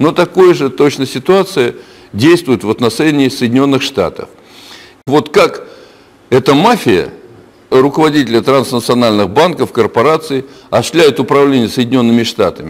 Но такая же точно ситуация действует в отношении Соединенных Штатов. Вот как эта мафия, руководители транснациональных банков, корпораций, осуществляют управление Соединенными Штатами.